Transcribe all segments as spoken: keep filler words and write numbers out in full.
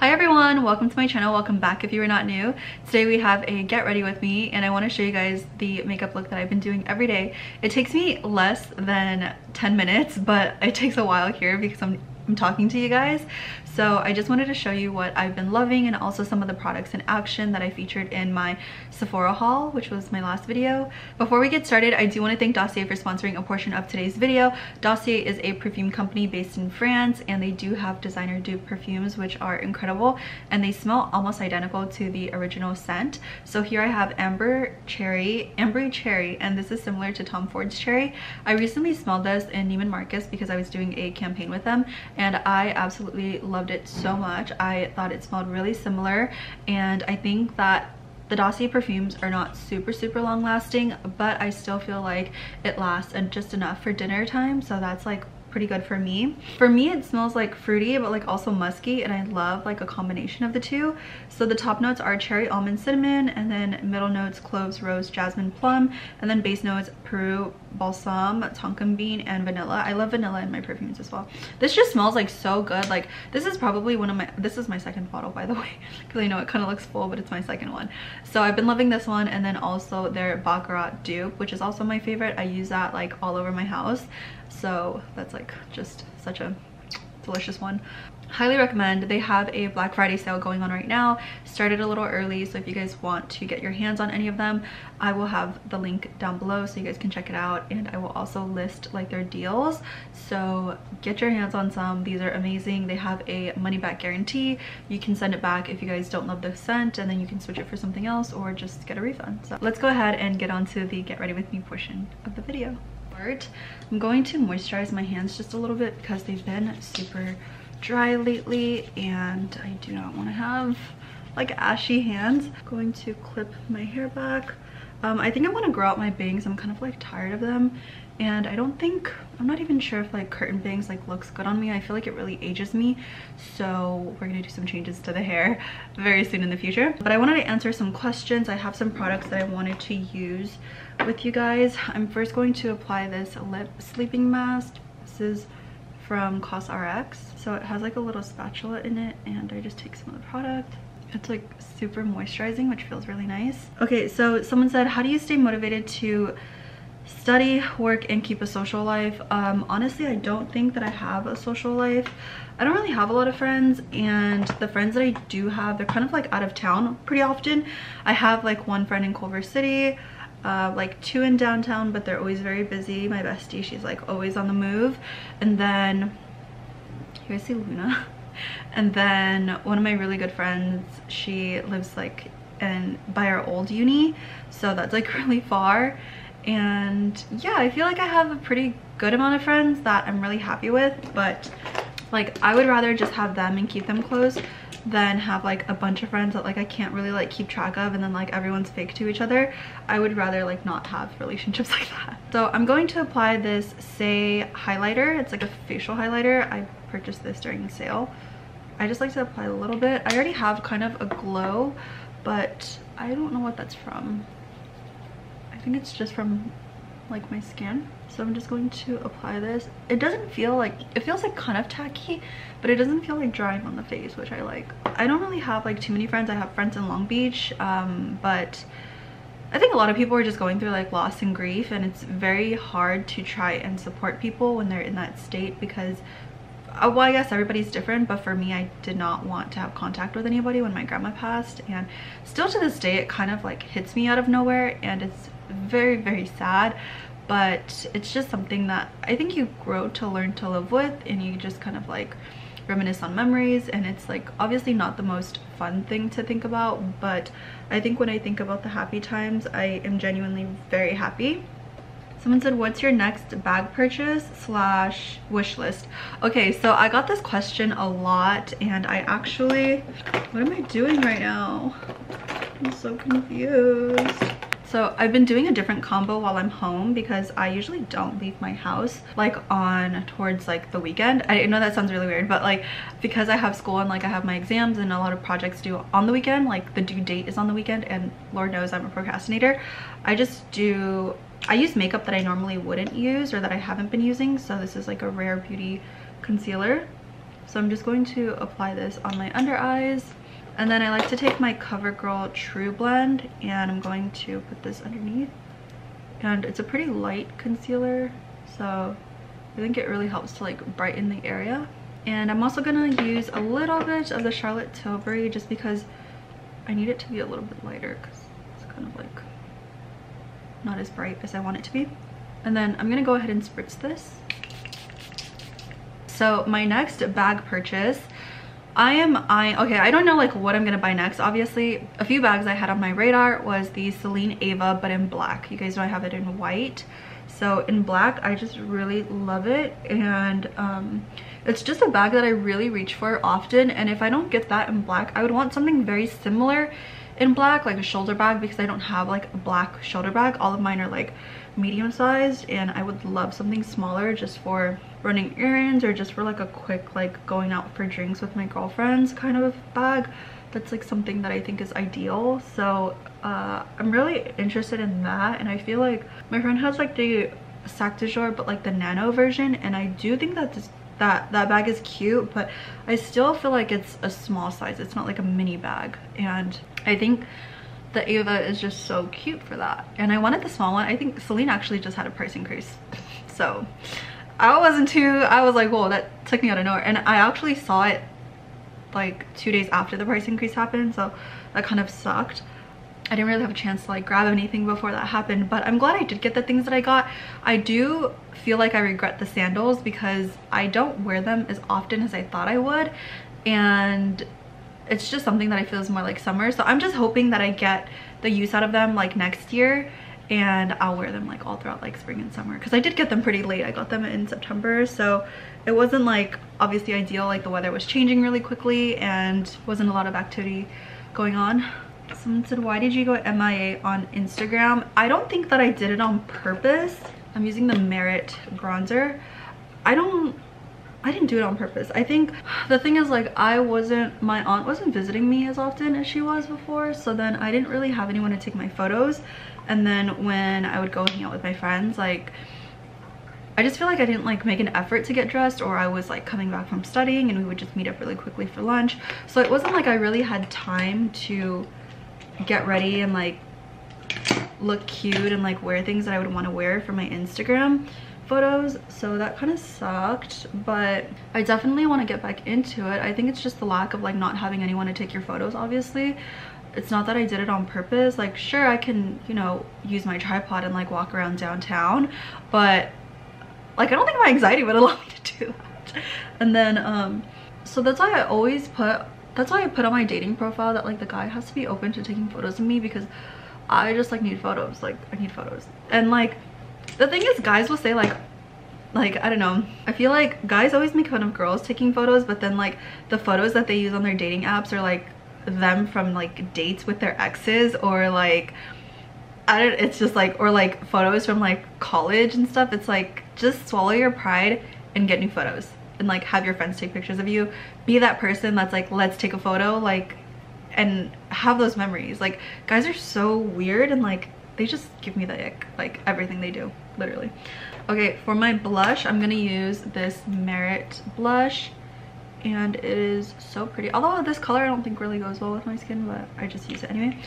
Hi everyone, welcome to my channel. Welcome back if you are not new. Today we have a get ready with me and I want to show you guys the makeup look that I've been doing every day. It takes me less than ten minutes, but it takes a while here because I'm, I'm talking to you guys. So I just wanted to show you what I've been loving and also some of the products in action that I featured in my Sephora haul, which was my last video. Before we get started, I do want to thank Dossier for sponsoring a portion of today's video. Dossier is a perfume company based in France and they do have designer dupe perfumes which are incredible and they smell almost identical to the original scent. So here I have Amber Cherry, Ambery Cherry, and this is similar to Tom Ford's Cherry. I recently smelled this in Neiman Marcus because I was doing a campaign with them and I absolutely love loved it so much. I thought it smelled really similar and I think that the Dossier perfumes are not super super long lasting, but I still feel like it lasts and just enough for dinner time, so that's like pretty good for me. For me, it smells like fruity but like also musky, and I love like a combination of the two. So the top notes are cherry, almond, cinnamon, and then middle notes cloves, rose, jasmine, plum, and then base notes Peru, balsam, tonka bean, and vanilla. I love vanilla in my perfumes as well. This just smells like so good. Like this is probably one of my this is my second bottle, by the way, because I know it kind of looks full, but it's my second one. So I've been loving this one, and then also their Baccarat dupe, which is also my favorite. I use that like all over my house, so that's like just such a delicious one. Highly recommend. They have a Black Friday sale going on right now. Started a little early, so if you guys want to get your hands on any of them, I will have the link down below so you guys can check it out, and I will also list like their deals, so get your hands on some. These are amazing. They have a money back guarantee. You can send it back if you guys don't love the scent, and then you can switch it for something else or just get a refund. So let's go ahead and get on to the get ready with me portion of the video. I'm going to moisturize my hands just a little bit because they've been super dry lately and I do not want to have like ashy hands. I'm going to clip my hair back. um, I think I want to grow out my bangs. I'm kind of like tired of them, and I don't think I'm not even sure if like curtain bangs like looks good on me. I feel like it really ages me, so we're gonna do some changes to the hair very soon in the future. But I wanted to answer some questions. I have some products that I wanted to use with you guys. I'm first going to apply this lip sleeping mask. This is from Cosrx. So it has like a little spatula in it, and I just take some of the product. It's like super moisturizing, which feels really nice. Okay, so someone said, how do you stay motivated to study, work, and keep a social life? Um, honestly, I don't think that I have a social life. I don't really have a lot of friends, and the friends that I do have, they're kind of like out of town pretty often. I have like one friend in Culver City, Uh, like two in downtown, but they're always very busy. My bestie, she's like always on the move. And then you guys see Luna. And then one of my really good friends, she lives like in by our old uni, so that's like really far. And yeah, I feel like I have a pretty good amount of friends that I'm really happy with, but like I would rather just have them and keep them close than have like a bunch of friends that like I can't really like keep track of, and then like everyone's fake to each other. I would rather like not have relationships like that. So I'm going to apply this Say highlighter. It's like a facial highlighter. I purchased this during the sale. I just like to apply a little bit. I already have kind of a glow, but I don't know what that's from. I think it's just from like my skin. So I'm just going to apply this. It doesn't feel like, it feels like kind of tacky, but it doesn't feel like drying on the face, which I like. I don't really have like too many friends. I have friends in Long Beach, um, but I think a lot of people are just going through like loss and grief, and it's very hard to try and support people when they're in that state because, well, I guess everybody's different, but for me, I did not want to have contact with anybody when my grandma passed, and still to this day, it kind of like hits me out of nowhere, and it's very, very sad. But it's just something that I think you grow to learn to live with, and you just kind of like reminisce on memories, and it's like obviously not the most fun thing to think about, but I think when I think about the happy times, I am genuinely very happy. Someone said, what's your next bag purchase slash wish list? Okay, so I got this question a lot, and I actually, what am I doing right now? I'm so confused. So I've been doing a different combo while I'm home because I usually don't leave my house like on towards like the weekend. I know that sounds really weird, but like because I have school and like I have my exams and a lot of projects due on the weekend, like the due date is on the weekend, and Lord knows I'm a procrastinator. I just do, I use makeup that I normally wouldn't use or that I haven't been using. So this is like a Rare Beauty concealer. So I'm just going to apply this on my under eyes. And then I like to take my CoverGirl True Blend and I'm going to put this underneath. And it's a pretty light concealer, so I think it really helps to like brighten the area. And I'm also going to use a little bit of the Charlotte Tilbury just because I need it to be a little bit lighter because it's kind of like not as bright as I want it to be. And then I'm going to go ahead and spritz this. So my next bag purchase, I am eyeing, okay, I don't know like what I'm going to buy next, obviously. A few bags I had on my radar was the Celine Ava, but in black. You guys know I have it in white. So in black, I just really love it. And um, it's just a bag that I really reach for often. And if I don't get that in black, I would want something very similar in black, like a shoulder bag, because I don't have like a black shoulder bag. All of mine are like medium sized, and I would love something smaller just for running errands or just for like a quick like going out for drinks with my girlfriends kind of bag. That's like something that I think is ideal. So uh I'm really interested in that, and I feel like my friend has like the Sac de Jour but like the nano version, and I do think that this that that bag is cute, but I still feel like it's a small size. It's not like a mini bag, and I think the Ava is just so cute for that, and I wanted the small one. I think Celine actually just had a price increase, so I wasn't too I was like, whoa, that took me out of nowhere. And I actually saw it like two days after the price increase happened, so that kind of sucked. I didn't really have a chance to like grab anything before that happened, but I'm glad I did get the things that I got. I do feel like I regret the sandals because I don't wear them as often as I thought I would, and it's just something that I feel is more like summer. So I'm just hoping that I get the use out of them like next year, and I'll wear them like all throughout like spring and summer, because I did get them pretty late. I got them in September, so it wasn't like obviously ideal. Like the weather was changing really quickly and wasn't a lot of activity going on. Someone said, why did you go M I A on Instagram? I don't think that I did it on purpose. I'm using the Merit bronzer. I don't I didn't do it on purpose. I think the thing is like I wasn't, my aunt wasn't visiting me as often as she was before, so then I didn't really have anyone to take my photos. And then when I would go hang out with my friends, like I just feel like I didn't like make an effort to get dressed, or I was like coming back from studying and we would just meet up really quickly for lunch. So it wasn't like I really had time to get ready and like look cute and like wear things that I would want to wear for my Instagram photos, so that kind of sucked. But I definitely want to get back into it. I think it's just the lack of like not having anyone to take your photos. Obviously it's not that I did it on purpose. Like sure, I can, you know, use my tripod and like walk around downtown, but like I don't think my anxiety would allow me to do that. And then um so that's why I always put that's why I put on my dating profile that like the guy has to be open to taking photos of me, because I just like need photos. Like I need photos. And like the thing is, guys will say like like I don't know, I feel like guys always make fun of girls taking photos, but then like the photos that they use on their dating apps are like them from like dates with their exes, or like I don't it's just like or like photos from like college and stuff. It's like, just swallow your pride and get new photos and like have your friends take pictures of you. Be that person that's like, let's take a photo, like, and have those memories. Like guys are so weird, and like they just give me the ick, like everything they do, literally. Okay, for my blush, I'm gonna use this Merit blush, and it is so pretty. Although this color I don't think really goes well with my skin, but I just use it anyway.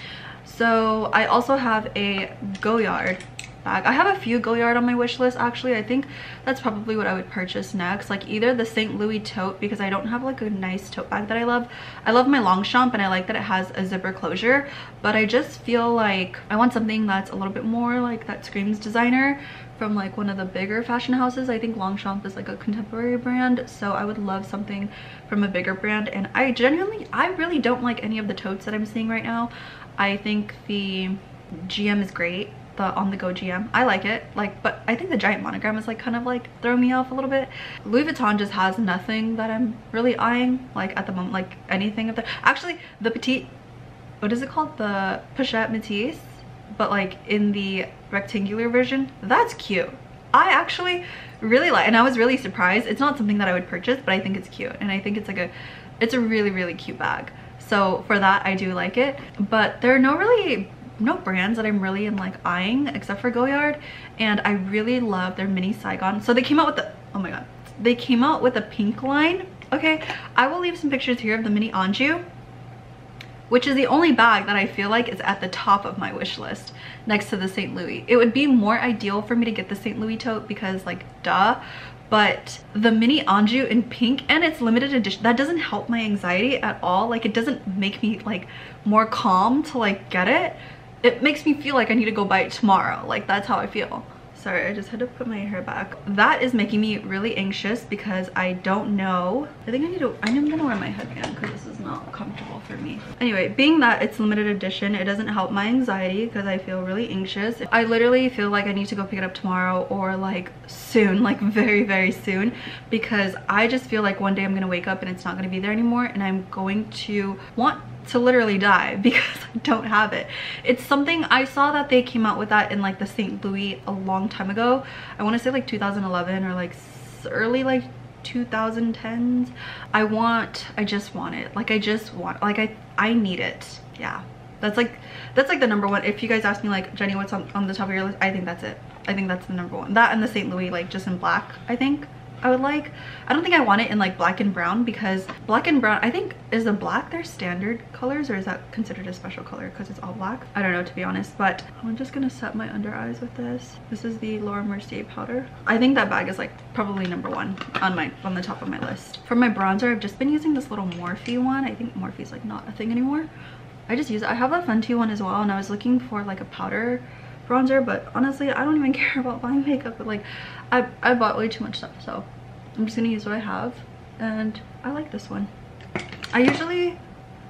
So I also have a Goyard bag. I have a few Goyard on my wish list actually. I think that's probably what I would purchase next, like either the Saint Louis tote, because I don't have like a nice tote bag that I love. I love my Longchamp, and I like that it has a zipper closure, but I just feel like I want something that's a little bit more like that screams designer from like one of the bigger fashion houses. I think Longchamp is like a contemporary brand, so I would love something from a bigger brand. And I genuinely, I really don't like any of the totes that I'm seeing right now. I think the G M is great, the on-the-go G M. I like it, like, but I think the giant monogram is like kind of like throwing me off a little bit. Louis Vuitton just has nothing that I'm really eyeing like at the moment, like anything of the, actually the petite, what is it called, the Pochette Matisse, but like in the rectangular version, that's cute. I actually really like, and I was really surprised. It's not something that I would purchase, but I think it's cute, and I think it's like a, it's a really really cute bag, so for that I do like it. But there are no really no brands that I'm really in like eyeing except for Goyard, and I really love their mini Saigon. So they came out with the, oh my god, they came out with a pink line Okay, I will leave some pictures here of the mini Anju, which is the only bag that I feel like is at the top of my wish list next to the Saint Louis. It would be more ideal for me to get the Saint Louis tote because, like, duh. But the mini Anju in pink, and it's limited edition, that doesn't help my anxiety at all. Like, it doesn't make me like more calm to like get it. It makes me feel like I need to go buy it tomorrow. Like, that's how I feel. Sorry, I just had to put my hair back. That is making me really anxious because I don't know. I think I need to, I'm gonna wear my headband because this is not comfortable for me. Anyway, being that it's limited edition, it doesn't help my anxiety because I feel really anxious. I literally feel like I need to go pick it up tomorrow or like soon, like very, very soon, because I just feel like one day I'm gonna wake up and it's not gonna be there anymore and I'm going to want to literally die because I don't have it. It's something, I saw that they came out with that in like the Saint Louis a long time ago. I want to say like two thousand eleven or like early like two thousand tens. I want, I just want it. Like I just want, like I, I need it. Yeah, that's like, that's like the number one. If you guys ask me like, Jenny, what's on, on the top of your list? I think that's it. I think that's the number one. That and the Saint Louis, like just in black, I think. I would like, I don't think I want it in like black and brown because black and brown, I think, is the black their standard colors or is that considered a special color because it's all black? I don't know, to be honest, but I'm just gonna set my under eyes with this. This is the Laura Mercier powder. I think that bag is like probably number one on my, on the top of my list. For my bronzer, I've just been using this little Morphe one. I think Morphe's like not a thing anymore. I just use it. I have a Fenty one as well, and I was looking for like a powder bronzer, but honestly I don't even care about buying makeup, but like I, I bought way too much stuff, so I'm just gonna use what I have. And I like this one. I usually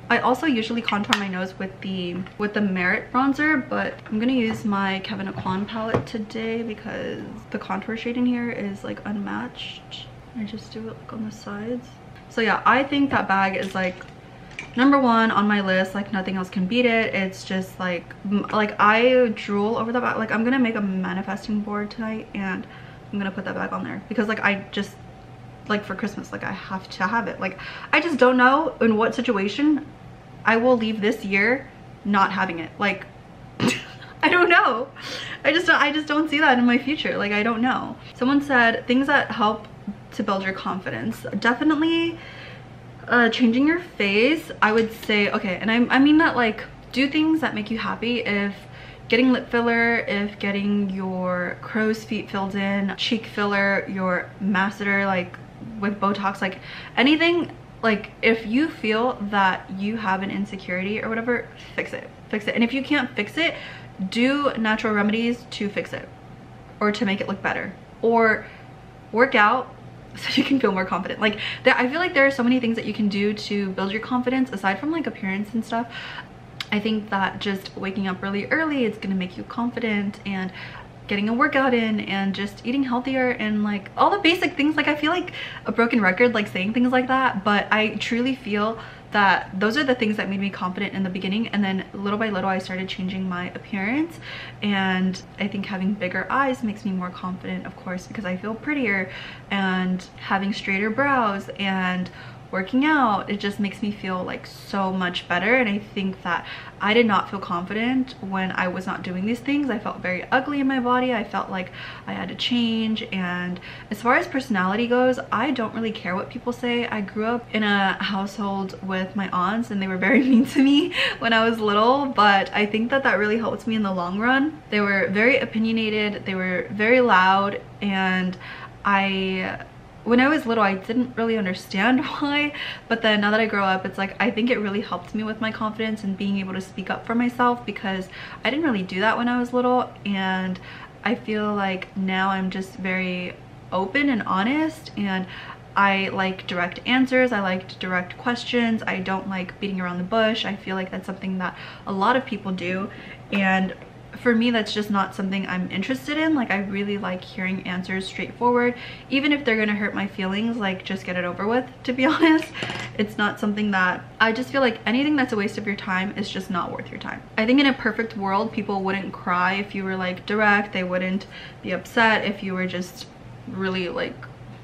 I also usually contour my nose with the with the Merit bronzer, but I'm gonna use my Kevin Aucoin palette today because the contour shade in here is like unmatched. I just do it like on the sides. So yeah, I think that bag is like number one on my list. Like nothing else can beat it. It's just like, like I drool over that bag. Like I'm gonna make a manifesting board tonight and I'm gonna put that bag on there because like I just, like for Christmas, like I have to have it. Like I just don't know in what situation I will leave this year not having it. Like I don't know. I just don't, I just don't see that in my future. Like I don't know. Someone said things that help to build your confidence. Definitely uh changing your face, I would say. Okay, and I, I mean that like do things that make you happy. If getting lip filler, if getting your crow's feet filled in, cheek filler, your masseter like with Botox, like anything, like if you feel that you have an insecurity or whatever, fix it, fix it. And if you can't fix it, do natural remedies to fix it or to make it look better, or work out so you can feel more confident. Like that, I feel like there are so many things that you can do to build your confidence aside from like appearance and stuff. I think that just waking up really early, it's gonna make you confident, and getting a workout in, and just eating healthier, and like all the basic things. Like I feel like a broken record like saying things like that, but I truly feel that those are the things that made me confident in the beginning. And then little by little I started changing my appearance, and I think having bigger eyes makes me more confident, of course, because I feel prettier, and having straighter brows and working out, it just makes me feel like so much better. And I think that I did not feel confident when I was not doing these things. I felt very ugly in my body. I felt like I had to change. And as far as personality goes, I don't really care what people say. I grew up in a household with my aunts, and they were very mean to me when I was little, but I think that that really helped me in the long run. They were very opinionated, they were very loud, and I when I was little, I didn't really understand why, but then now that I grow up, it's like I think it really helped me with my confidence and being able to speak up for myself, because I didn't really do that when I was little. And I feel like now I'm just very open and honest, and I like direct answers, I like direct questions, I don't like beating around the bush. I feel like that's something that a lot of people do, and for me that's just not something I'm interested in. Like I really like hearing answers straightforward, even if they're gonna hurt my feelings. Like just get it over with, to be honest. It's not something that, I just feel like anything that's a waste of your time is just not worth your time. I think in a perfect world people wouldn't cry if you were like direct, they wouldn't be upset if you were just really like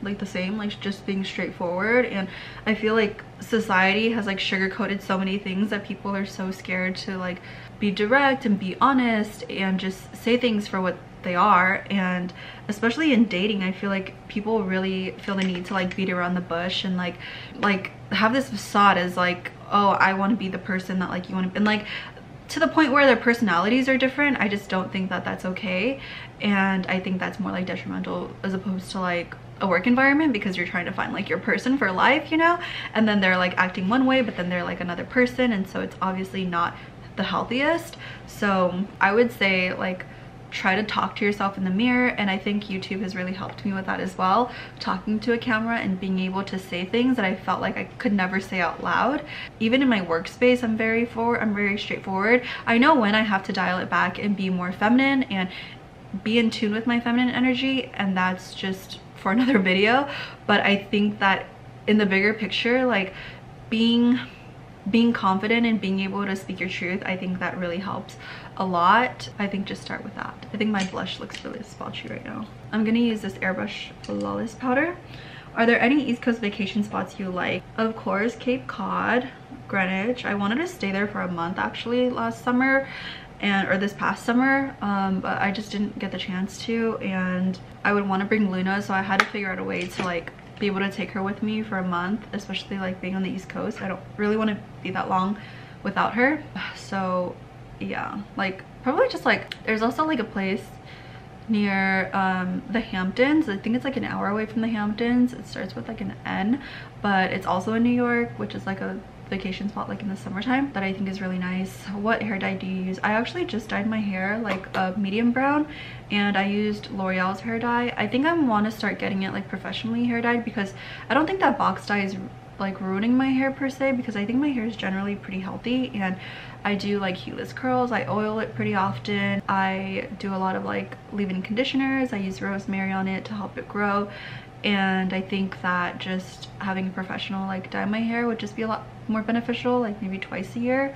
like the same, like just being straightforward. And I feel like society has like sugarcoated so many things that people are so scared to like be direct and be honest and just say things for what they are. And especially in dating, I feel like people really feel the need to like beat around the bush and like like have this facade as like, oh, I want to be the person that like you want to, and like to the point where their personalities are different. I just don't think that that's okay, and I think that's more like detrimental as opposed to like a work environment, because you're trying to find like your person for life, you know, and then they're like acting one way but then they're like another person, and so it's obviously not the healthiest. So I would say like try to talk to yourself in the mirror, and I think YouTube has really helped me with that as well, talking to a camera and being able to say things that I felt like I could never say out loud. Even in my workspace, I'm very forward, I'm very straightforward. I know when I have to dial it back and be more feminine and be in tune with my feminine energy, and that's just for another video. But I think that in the bigger picture, like being being confident and being able to speak your truth, I think that really helps a lot. I think just start with that. I think my blush looks really splotchy right now. I'm gonna use this Airbrush Flawless powder. Are there any East Coast vacation spots you like? Of course, Cape Cod, Greenwich. I wanted to stay there for a month actually last summer, and or this past summer, um but I just didn't get the chance to, and I would want to bring Luna, so I had to figure out a way to like be able to take her with me for a month, especially like being on the East Coast. I don't really want to be that long without her. So yeah, like probably just like, there's also like a place near um the Hamptons. I think it's like an hour away from the Hamptons. It starts with like an N, but it's also in New York, which is like a vacation spot like in the summertime that I think is really nice. What hair dye do you use? I actually just dyed my hair like a medium brown, and I used L'Oreal's hair dye. I think I want to start getting it like professionally hair dyed, because I don't think that box dye is like ruining my hair per se, because I think my hair is generally pretty healthy, and I do like heatless curls, I oil it pretty often, I do a lot of like leave-in conditioners, I use rosemary on it to help it grow. And I think that just having a professional like dye my hair would just be a lot more beneficial, like maybe twice a year.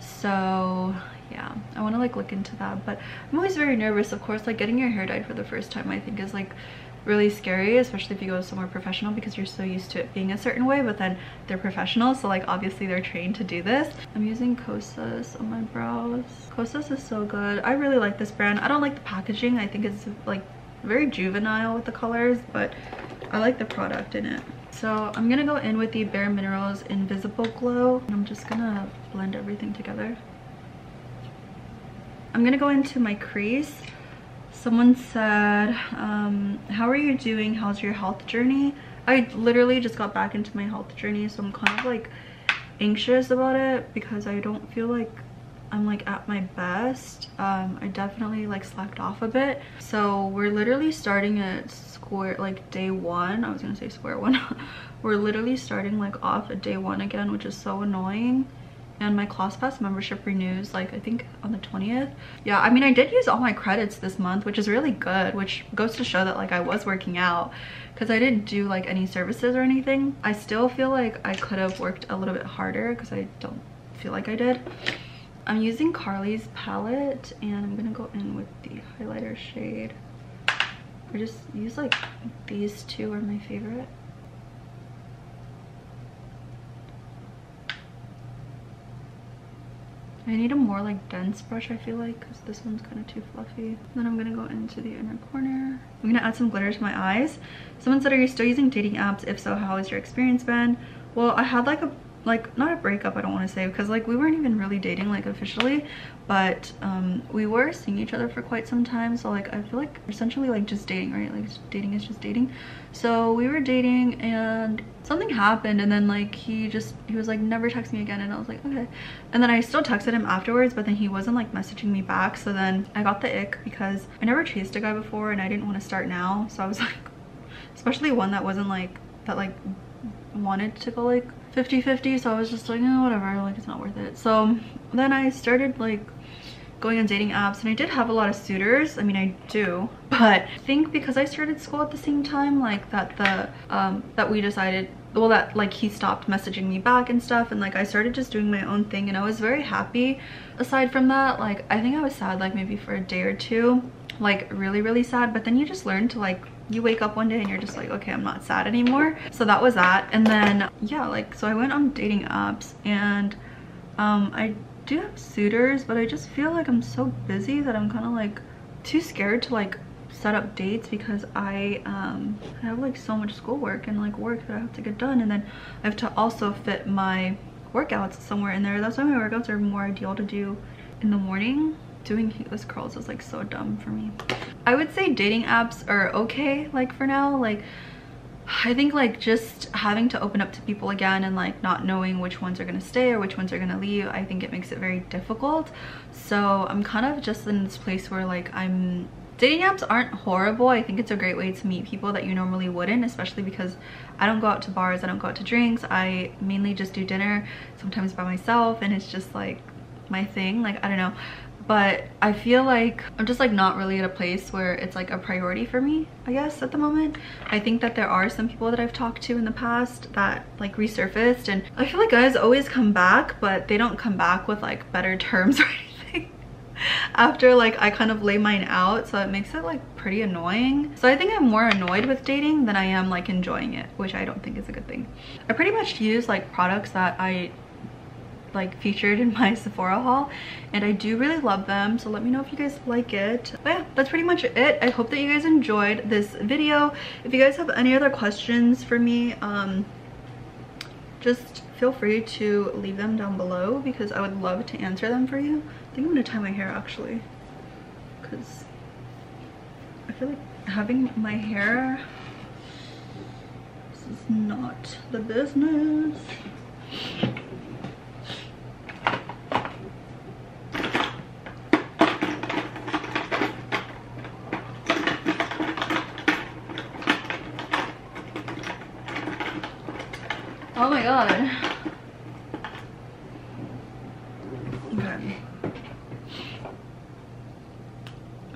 So yeah, I want to like look into that, but I'm always very nervous, of course. Like getting your hair dyed for the first time I think is like really scary, especially if you go somewhere professional, because you're so used to it being a certain way, but then they're professional, so like obviously they're trained to do this. I'm using Kosas on my brows. Kosas is so good. I really like this brand. I don't like the packaging. I think it's like very juvenile with the colors, but I like the product in it. So I'm gonna go in with the Bare Minerals Invisible Glow, and I'm just gonna blend everything together. I'm gonna go into my crease. Someone said, um, how are you doing? How's your health journey? I literally just got back into my health journey, so I'm kind of like anxious about it, because I don't feel like I'm like at my best. um I definitely like slacked off a bit, so we're literally starting at square like day one. I was gonna say square one. We're literally starting like off at day one again, which is so annoying. And my ClassPass membership renews like I think on the twentieth. Yeah, I mean I did use all my credits this month, which is really good, which goes to show that like I was working out, because I didn't do like any services or anything. I still feel like I could have worked a little bit harder, because I don't feel like I did. I'm using Carly's palette, and I'm gonna go in with the highlighter shade. I just use like these two are my favorite. I need a more like dense brush, I feel like, because this one's kind of too fluffy. Then I'm gonna go into the inner corner. I'm gonna add some glitter to my eyes. Someone said, are you still using dating apps? If so, how has your experience been? Well, I had like a like not a breakup, I don't want to say, because like we weren't even really dating like officially, but um we were seeing each other for quite some time. So like I feel like essentially like just dating, right? Like dating is just dating. So we were dating and something happened, and then like he just he was like, never text me again, and I was like, okay. And then I still texted him afterwards, but then he wasn't like messaging me back. So then I got the ick, because I never chased a guy before and I didn't want to start now. So I was like, especially one that wasn't like that like wanted to go like fifty fifty. So I was just like, oh, whatever, like it's not worth it. So then I started like going on dating apps, and I did have a lot of suitors. I mean, I do, but I think because I started school at the same time, like that the um that we decided, well, that like he stopped messaging me back and stuff, and like I started just doing my own thing, and I was very happy. Aside from that, like I think I was sad like maybe for a day or two, like really really sad, but then you just learn to like, you wake up one day and you're just like, okay, I'm not sad anymore. So that was that. And then yeah, like so I went on dating apps, and um I do have suitors, but I just feel like I'm so busy that I'm kind of like too scared to like set up dates because I um I have like so much schoolwork and like work that I have to get done, and then I have to also fit my workouts somewhere in there. That's why my workouts are more ideal to do in the morning. Doing heatless curls is like so dumb for me. I would say dating apps are okay, like for now. Like I think like just having to open up to people again and like not knowing which ones are gonna stay or which ones are gonna leave, I think it makes it very difficult. So I'm kind of just in this place where like I'm dating apps aren't horrible. I think it's a great way to meet people that you normally wouldn't, especially because I don't go out to bars, I don't go out to drinks, I mainly just do dinner sometimes by myself, and it's just like my thing, like I don't know. But I feel like I'm just like not really at a place where it's like a priority for me, I guess, at the moment. I think that there are some people that I've talked to in the past that like resurfaced, and I feel like guys always come back, but they don't come back with like better terms or anything after like I kind of lay mine out, so it makes it like pretty annoying. So I think I'm more annoyed with dating than I am like enjoying it, which I don't think is a good thing. I pretty much use like products that I like featured in my Sephora haul, and I do really love them, so let me know if you guys like it. But yeah, that's pretty much it. I hope that you guys enjoyed this video. If you guys have any other questions for me, um just feel free to leave them down below because I would love to answer them for you. I think I'm gonna tie my hair actually because I feel like having my hair, this is not the business. Oh my god. Okay.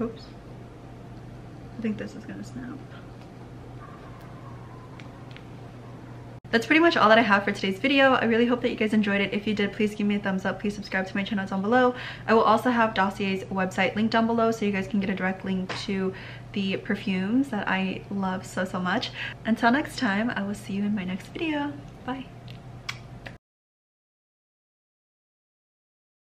Oops. I think this is gonna snap. That's pretty much all that I have for today's video. I really hope that you guys enjoyed it. If you did, please give me a thumbs up. Please subscribe to my channel down below. I will also have Dossier's website linked down below so you guys can get a direct link to the perfumes that I love so, so much. Until next time, I will see you in my next video. Bye.